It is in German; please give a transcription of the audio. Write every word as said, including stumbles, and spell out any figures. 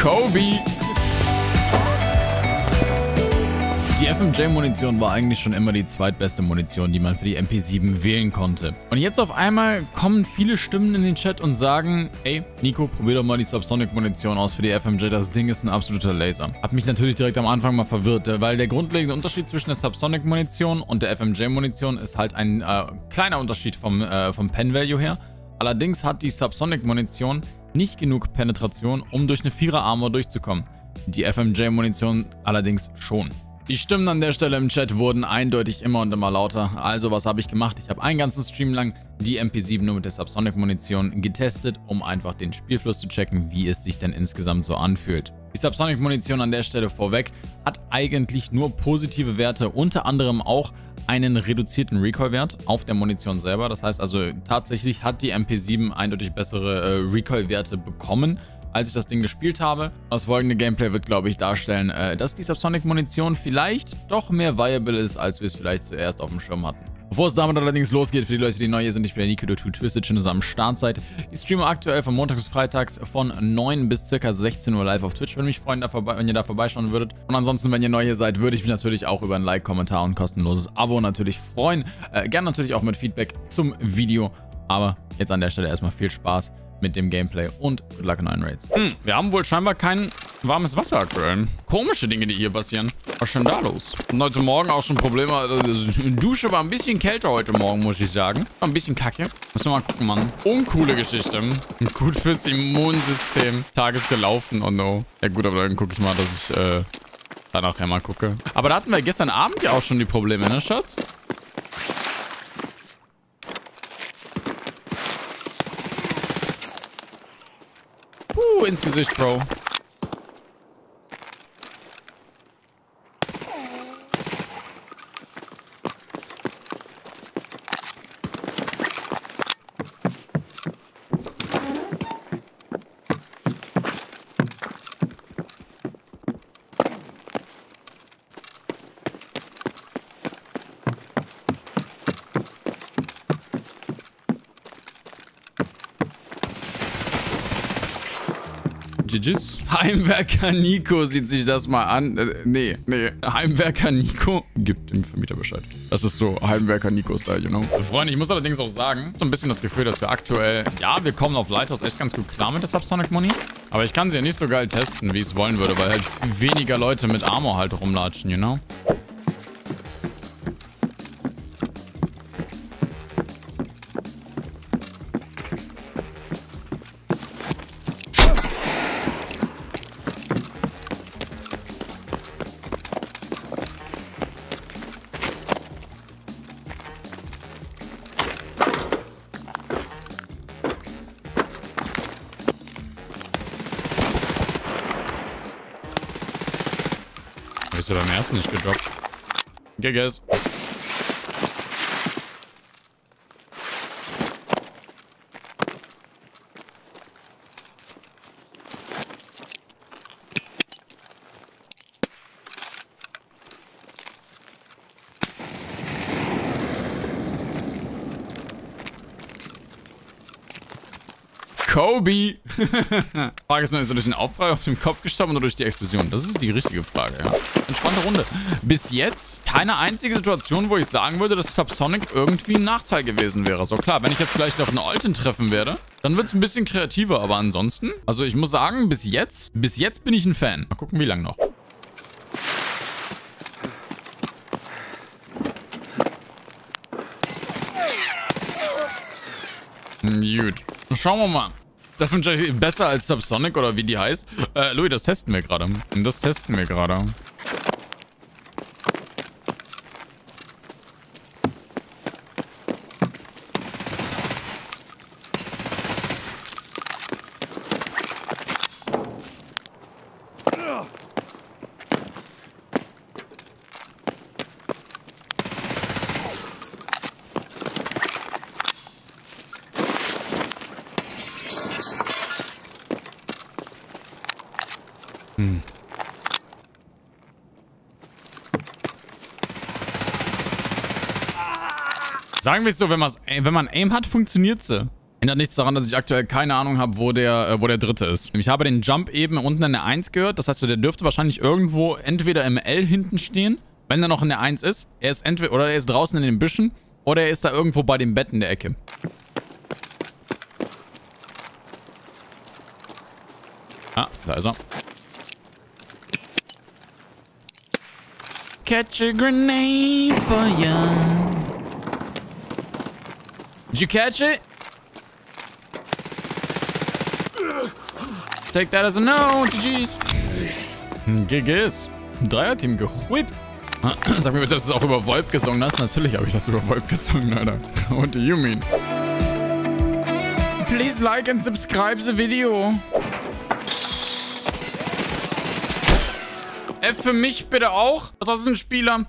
Kobe! Die F M J-Munition war eigentlich schon immer die zweitbeste Munition, die man für die M P sieben wählen konnte. Und jetzt auf einmal kommen viele Stimmen in den Chat und sagen, ey, Nico, probier doch mal die Subsonic-Munition aus für die F M J, das Ding ist ein absoluter Laser. Hat mich natürlich direkt am Anfang mal verwirrt, weil der grundlegende Unterschied zwischen der Subsonic-Munition und der F M J-Munition ist halt ein äh, kleiner Unterschied vom, äh, vom Pen-Value her. Allerdings hat die Subsonic-Munition nicht genug Penetration, um durch eine Vierer-Armor durchzukommen. Die F M J-Munition allerdings schon. Die Stimmen an der Stelle im Chat wurden eindeutig immer und immer lauter. Also was habe ich gemacht? Ich habe einen ganzen Stream lang die M P sieben nur mit der Subsonic-Munition getestet, um einfach den Spielfluss zu checken, wie es sich denn insgesamt so anfühlt. Die Subsonic-Munition an der Stelle vorweg hat eigentlich nur positive Werte, unter anderem auch einen reduzierten Recoil-Wert auf der Munition selber. Das heißt also, tatsächlich hat die M P sieben eindeutig bessere äh, Recoil-Werte bekommen, als ich das Ding gespielt habe. Das folgende Gameplay wird, glaube ich, darstellen, dass die Subsonic-Munition vielleicht doch mehr viable ist, als wir es vielleicht zuerst auf dem Schirm hatten. Bevor es damit allerdings losgeht, für die Leute, die neu hier sind, ich bin der Nico, der two twisted, schön, dass ihr am Start seid. Ich streame aktuell von montags bis freitags von neun bis ca. sechzehn Uhr live auf Twitch. Würde mich freuen, wenn ihr da vorbeischauen würdet. Und ansonsten, wenn ihr neu hier seid, würde ich mich natürlich auch über ein Like, Kommentar und kostenloses Abo natürlich freuen. Äh, Gerne natürlich auch mit Feedback zum Video. Aber jetzt an der Stelle erstmal viel Spaß mit dem Gameplay und good luck in allen Raids. Hm, wir haben wohl scheinbar kein warmes Wasser aktuell. Komische Dinge, die hier passieren. Was ist denn da los? Und heute Morgen auch schon Probleme. Die Dusche war ein bisschen kälter heute Morgen, muss ich sagen. War ein bisschen kacke. Müssen wir mal gucken, Mann. Uncoole Geschichte. Gut fürs Immunsystem. Tag ist gelaufen, oh no. Ja gut, aber dann gucke ich mal, dass ich äh, da nachher mal gucke. Aber da hatten wir gestern Abend ja auch schon die Probleme, ne, Schatz? Uh, ins Gesicht, Bro. G Gs. Heimwerker Nico sieht sich das mal an. Äh, nee, nee. Heimwerker Nico gibt dem Vermieter Bescheid. Das ist so Heimwerker Nico-Style, you know. So, Freunde, ich muss allerdings auch sagen, so ein bisschen das Gefühl, dass wir aktuell, ja, wir kommen auf Lighthouse echt ganz gut klar mit der Subsonic Money. Aber ich kann sie ja nicht so geil testen, wie ich es wollen würde, weil halt weniger Leute mit Armor halt rumlatschen, you know. Bist du beim ersten nicht gedroppt? Okay, guys. Kobe! Frage ist nur, ist er durch den Aufprall auf dem Kopf gestorben oder durch die Explosion? Das ist die richtige Frage, ja. Entspannte Runde. Bis jetzt keine einzige Situation, wo ich sagen würde, dass Subsonic irgendwie ein Nachteil gewesen wäre. So klar, wenn ich jetzt vielleicht noch einen Alten treffen werde, dann wird es ein bisschen kreativer. Aber ansonsten, also ich muss sagen, bis jetzt, bis jetzt bin ich ein Fan. Mal gucken, wie lange noch. Gut. Schauen wir mal. Das finde ich besser als Subsonic oder wie die heißt. Äh, Louis, das testen wir gerade. Das testen wir gerade. Hm. Sagen wir es so, wenn, wenn man Aim hat, funktioniert sie. Ändert nichts daran, dass ich aktuell keine Ahnung habe, wo der, äh, wo der dritte ist. Ich habe den Jump eben unten in der eins gehört. Das heißt, der dürfte wahrscheinlich irgendwo entweder im L hinten stehen, wenn er noch in der eins ist. Er ist entweder, oder er ist draußen in den Büschen, oder er ist da irgendwo bei dem Bett in der Ecke. Ah, da ist er. Catch a grenade for you. Did you catch it? Take that as a no. G Gs. G Gs. Dreierteam gewhippt. Sag mir bitte, dass du es auch über Wolf gesungen hast. Natürlich habe ich das über Wolf gesungen, Alter. What do you mean? Please like and subscribe the video. F für mich bitte auch. Das ist ein Spieler.